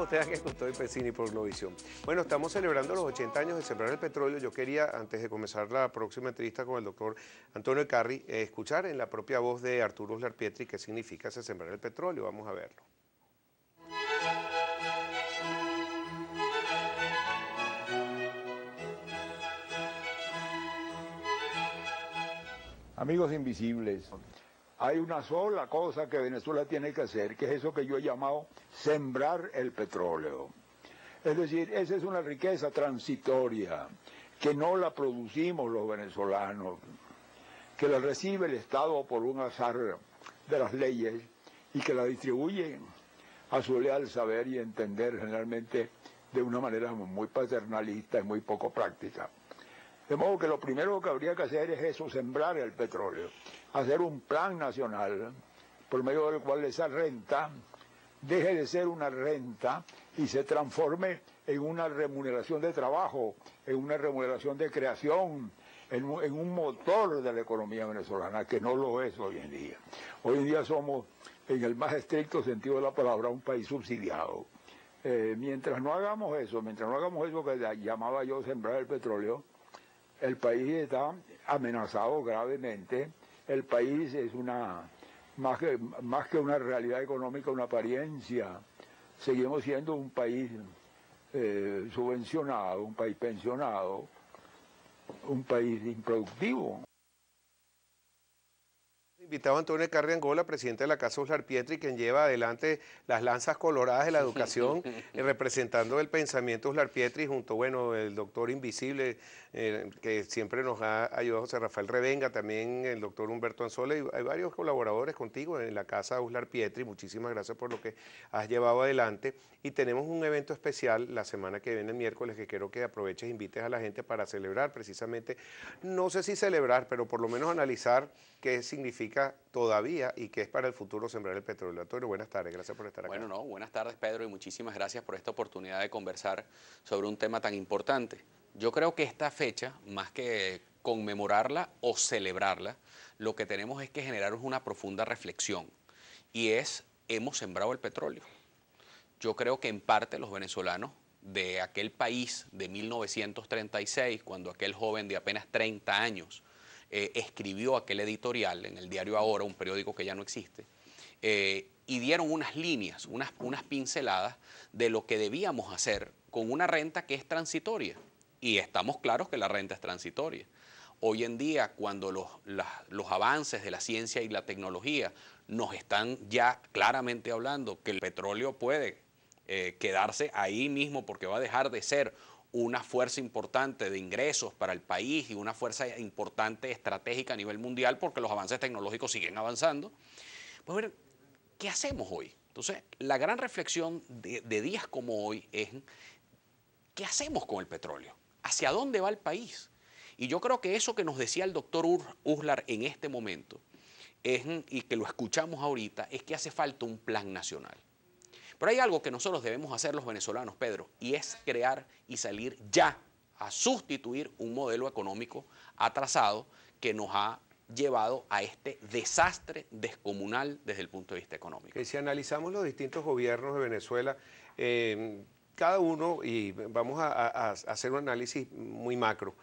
botellas que costó Toy Pencini por Globovisión. Bueno, estamos celebrando los 80 años de Sembrar el Petróleo. Yo quería, antes de comenzar la próxima entrevista con el doctor Antonio Ecarri, escuchar en la propia voz de Arturo Uslar Pietri qué significa ese Sembrar el Petróleo. Vamos a verlo. Amigos invisibles, hay una sola cosa que Venezuela tiene que hacer, que es eso que yo he llamado sembrar el petróleo. Es decir, esa es una riqueza transitoria, que no la producimos los venezolanos, que la recibe el Estado por un azar de las leyes y que la distribuye a su leal saber y entender, generalmente de una manera muy paternalista y muy poco práctica. De modo que lo primero que habría que hacer es eso, sembrar el petróleo, hacer un plan nacional por medio del cual esa renta deje de ser una renta y se transforme en una remuneración de trabajo, en una remuneración de creación, en un motor de la economía venezolana, que no lo es hoy en día. Hoy en día somos, en el más estricto sentido de la palabra, un país subsidiado. Mientras no hagamos eso que llamaba yo sembrar el petróleo, el país está amenazado gravemente. El país es más que una realidad económica, una apariencia. Seguimos siendo un país subvencionado, un país pensionado, un país improductivo. Invitado a Antonio Carriangola, presidente de la Casa Uslar Pietri, quien lleva adelante las lanzas coloradas de la educación, representando el pensamiento Uslar Pietri, junto, bueno, el doctor invisible, que siempre nos ha ayudado, José Rafael Revenga, también el doctor Humberto Anzola, y hay varios colaboradores contigo en la Casa Uslar Pietri. Muchísimas gracias por lo que has llevado adelante. Y tenemos un evento especial la semana que viene, el miércoles, que quiero que aproveches e invites a la gente para celebrar, precisamente, no sé si celebrar, pero por lo menos analizar qué significa todavía y que es para el futuro sembrar el petróleo. Antonio, buenas tardes, gracias por estar acá. Bueno, no, buenas tardes, Pedro, y muchísimas gracias por esta oportunidad de conversar sobre un tema tan importante. Yo creo que esta fecha, más que conmemorarla o celebrarla, lo que tenemos es que generar una profunda reflexión, y es, hemos sembrado el petróleo. Yo creo que en parte los venezolanos de aquel país de 1936, cuando aquel joven de apenas 30 años escribió aquel editorial en el diario Ahora, un periódico que ya no existe, y dieron unas líneas, unas pinceladas de lo que debíamos hacer con una renta que es transitoria. Y estamos claros que la renta es transitoria. Hoy en día, cuando los avances de la ciencia y la tecnología nos están ya claramente hablando que el petróleo puede quedarse ahí mismo, porque va a dejar de ser una fuerza importante de ingresos para el país y una fuerza importante estratégica a nivel mundial, porque los avances tecnológicos siguen avanzando, pues miren, ¿qué hacemos hoy? Entonces, la gran reflexión de días como hoy es, ¿qué hacemos con el petróleo? ¿Hacia dónde va el país? Y yo creo que eso que nos decía el doctor Uslar en este momento, y que lo escuchamos ahorita, es que hace falta un plan nacional. Pero hay algo que nosotros debemos hacer los venezolanos, Pedro, y es crear y salir ya a sustituir un modelo económico atrasado que nos ha llevado a este desastre descomunal desde el punto de vista económico. Que si analizamos los distintos gobiernos de Venezuela, cada uno, y vamos a hacer un análisis muy macro,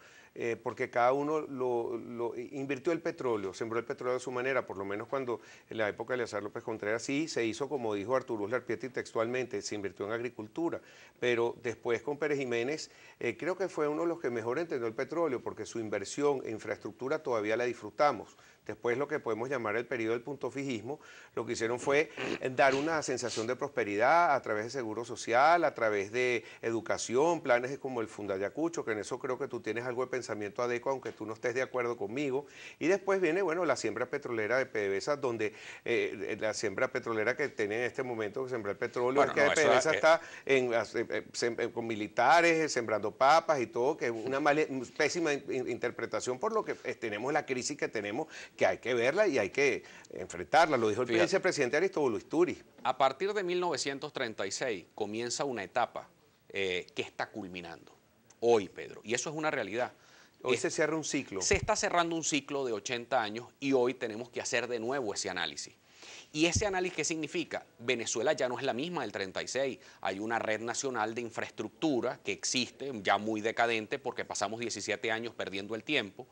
porque cada uno lo invirtió el petróleo, sembró el petróleo de su manera, por lo menos cuando en la época de Lisandro López Contreras sí se hizo, como dijo Arturo Uslar Pietri textualmente, se invirtió en agricultura, pero después con Pérez Jiménez creo que fue uno de los que mejor entendió el petróleo, porque su inversión en infraestructura todavía la disfrutamos. Después lo que podemos llamar el periodo del puntofijismo, lo que hicieron fue dar una sensación de prosperidad a través de seguro social, a través de educación, planes como el Fundayacucho, que en eso creo que tú tienes algo de pensamiento adecuado, aunque tú no estés de acuerdo conmigo. Y después viene, bueno, la siembra petrolera de PDVSA, donde la siembra petrolera que tiene en este momento que sembrar petróleo, bueno, es que no, PDVSA está con militares, sembrando papas y todo, que es una pésima interpretación por lo que tenemos la crisis que tenemos, que hay que verla y hay que enfrentarla, lo dijo el vicepresidente Aristóbulo Isturiz. A partir de 1936 comienza una etapa que está culminando hoy, Pedro, y eso es una realidad. Hoy se cierra un ciclo. Se está cerrando un ciclo de 80 años y hoy tenemos que hacer de nuevo ese análisis. ¿Y ese análisis qué significa? Venezuela ya no es la misma del 36. Hay una red nacional de infraestructura que existe, ya muy decadente, porque pasamos 17 años perdiendo el tiempo,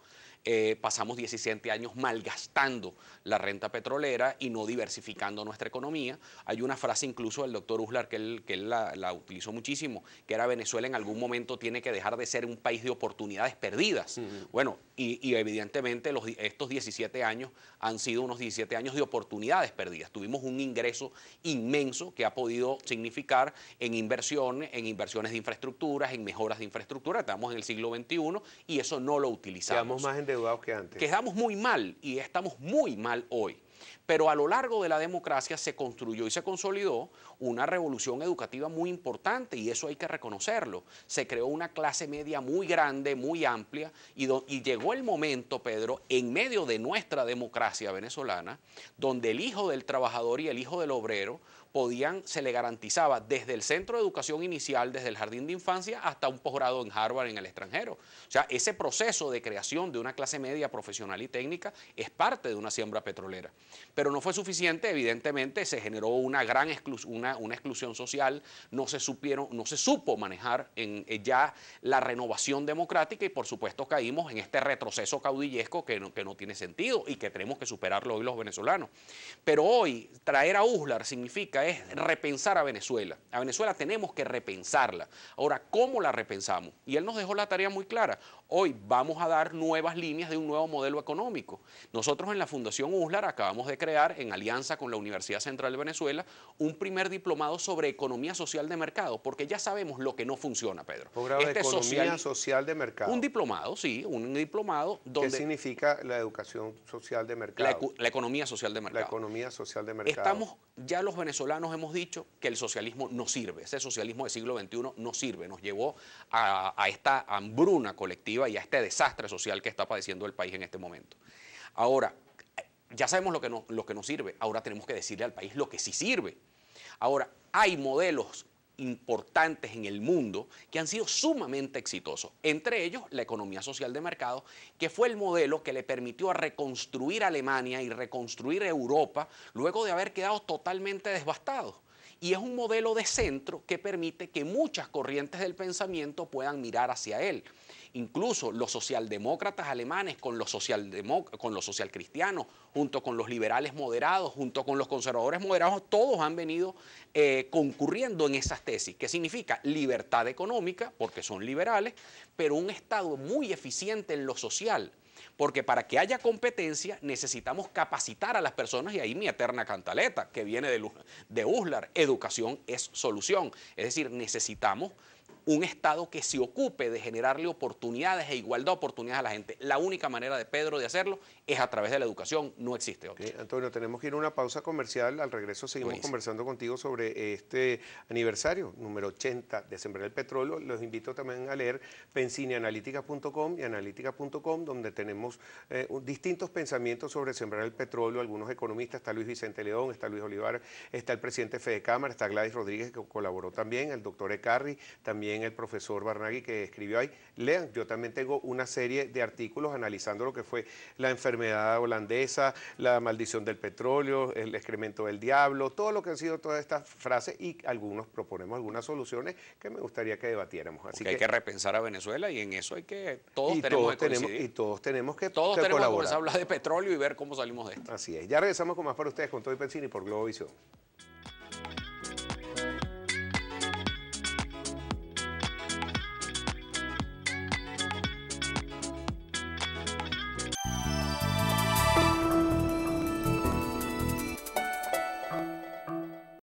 pasamos 17 años malgastando la renta petrolera y no diversificando nuestra economía. Hay una frase incluso del doctor Uslar que él la utilizó muchísimo, que era: Venezuela en algún momento tiene que dejar de ser un país de oportunidades perdidas. Bueno, y evidentemente estos 17 años han sido unos 17 años de oportunidades perdidas. Tuvimos un ingreso inmenso que ha podido significar en inversiones de infraestructuras, en mejoras de infraestructura. Estamos en el siglo XXI y eso no lo utilizamos. Quedamos más endeudados que antes. Quedamos muy mal y estamos muy mal hoy. Pero a lo largo de la democracia se construyó y se consolidó una revolución educativa muy importante, y eso hay que reconocerlo. Se creó una clase media muy grande, muy amplia, y llegó el momento, Pedro, en medio de nuestra democracia venezolana, donde el hijo del trabajador y el hijo del obrero se le garantizaba desde el centro de educación inicial, desde el jardín de infancia, hasta un posgrado en Harvard en el extranjero. O sea, ese proceso de creación de una clase media profesional y técnica es parte de una siembra petrolera. Pero no fue suficiente, evidentemente se generó una gran exclusión social, no se supo manejar ya la renovación democrática, y por supuesto caímos en este retroceso caudillesco que no tiene sentido y que tenemos que superarlo hoy los venezolanos. Pero hoy traer a Uslar significa es repensar a Venezuela. A Venezuela tenemos que repensarla. Ahora, ¿cómo la repensamos? Y él nos dejó la tarea muy clara. Hoy vamos a dar nuevas líneas de un nuevo modelo económico. Nosotros en la Fundación Uslar acabamos de crear, en alianza con la Universidad Central de Venezuela, un primer diplomado sobre economía social de mercado, porque ya sabemos lo que no funciona, Pedro. Economía social de mercado. Un diplomado, sí, un diplomado donde... ¿Qué significa la educación social de mercado? La economía social de mercado. La economía social de mercado. Ya los venezolanos hemos dicho que el socialismo no sirve, ese socialismo del siglo XXI no sirve, nos llevó a esta hambruna colectiva y a este desastre social que está padeciendo el país en este momento. Ahora, ya sabemos lo que no sirve, ahora tenemos que decirle al país lo que sí sirve. Ahora, hay modelos importantes en el mundo que han sido sumamente exitosos, entre ellos la economía social de mercado, que fue el modelo que le permitió reconstruir Alemania y reconstruir Europa luego de haber quedado totalmente devastados. Y es un modelo de centro que permite que muchas corrientes del pensamiento puedan mirar hacia él. Incluso los socialdemócratas alemanes con los socialcristianos, junto con los liberales moderados, junto con los conservadores moderados, todos han venido concurriendo en esas tesis, que significa libertad económica, porque son liberales, pero un Estado muy eficiente en lo social. Porque para que haya competencia necesitamos capacitar a las personas, y ahí mi eterna cantaleta que viene de Uslar: educación es solución. Es decir, necesitamos un Estado que se ocupe de generarle oportunidades e igualdad de oportunidades a la gente. La única manera de Pedro de hacerlo es a través de la educación, no existe otra. Antonio, tenemos que ir a una pausa comercial, al regreso seguimos conversando contigo sobre este aniversario, número 80 de Sembrar el Petróleo. Los invito también a leer pensineanalítica.com y analítica.com, donde tenemos distintos pensamientos sobre sembrar el petróleo, algunos economistas, está Luis Vicente León, está Luis Olivar, está el presidente Fede Cámara, está Gladys Rodríguez, que colaboró también, el doctor Ecarri, también el profesor Barnagui, que escribió ahí. Lean, yo también tengo una serie de artículos analizando lo que fue la enfermedad holandesa, la maldición del petróleo, el excremento del diablo, todo lo que han sido todas estas frases, y algunos proponemos algunas soluciones que me gustaría que debatiéramos. Así que hay que repensar a Venezuela, y en eso hay que todos tenemos que colaborar. Todos tenemos que hablar de petróleo y ver cómo salimos de esto. Así es. Ya regresamos con más para ustedes con Toy Pencini por Globovisión.